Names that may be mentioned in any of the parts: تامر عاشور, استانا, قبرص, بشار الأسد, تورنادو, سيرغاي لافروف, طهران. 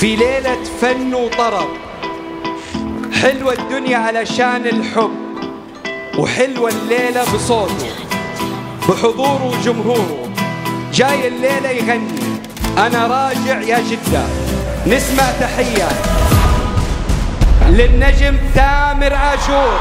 في ليلة فن وطرب. حلوة الدنيا علشان الحب، وحلوة الليلة بصوته بحضوره وجمهوره. جاي الليلة يغني أنا راجع يا جدة. نسمع تحية للنجم تامر عاشور.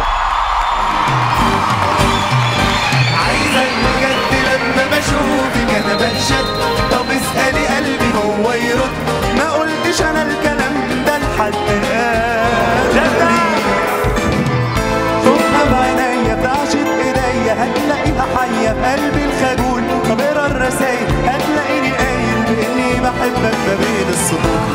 عايزة بجد لما بشوفك أنا بنشد، طب اسألي قلبي هو يرد، ما قلتش أنا الكلام ده لحد الآن. شوفها بعينيا بتعشق إيديا، هتلاقيها حية في قلبي الخجول. طب اقرا الرسايل هتلاقيني قايل بإني بحبك ما بين السطور.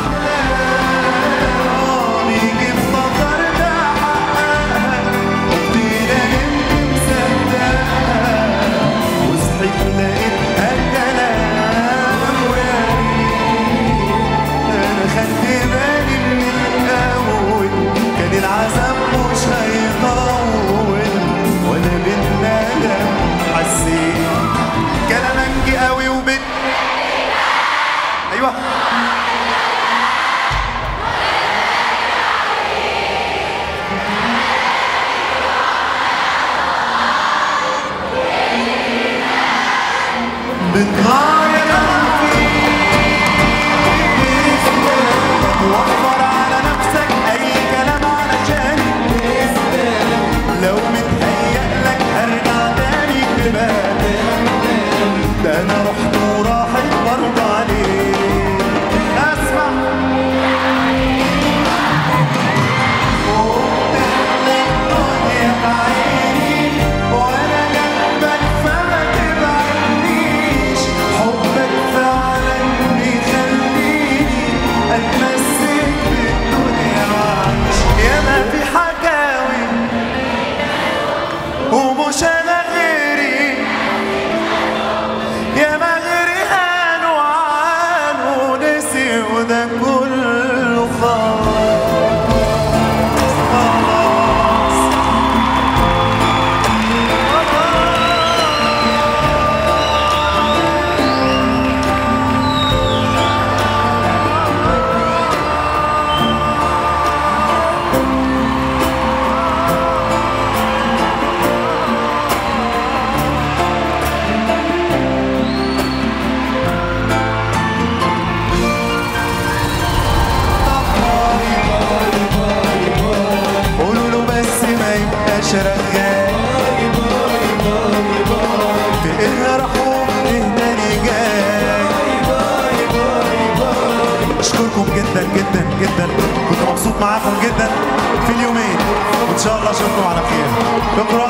جدا كنت مبسوط معاكم جدا في اليومين، وان شاء الله اشوفكم على خير.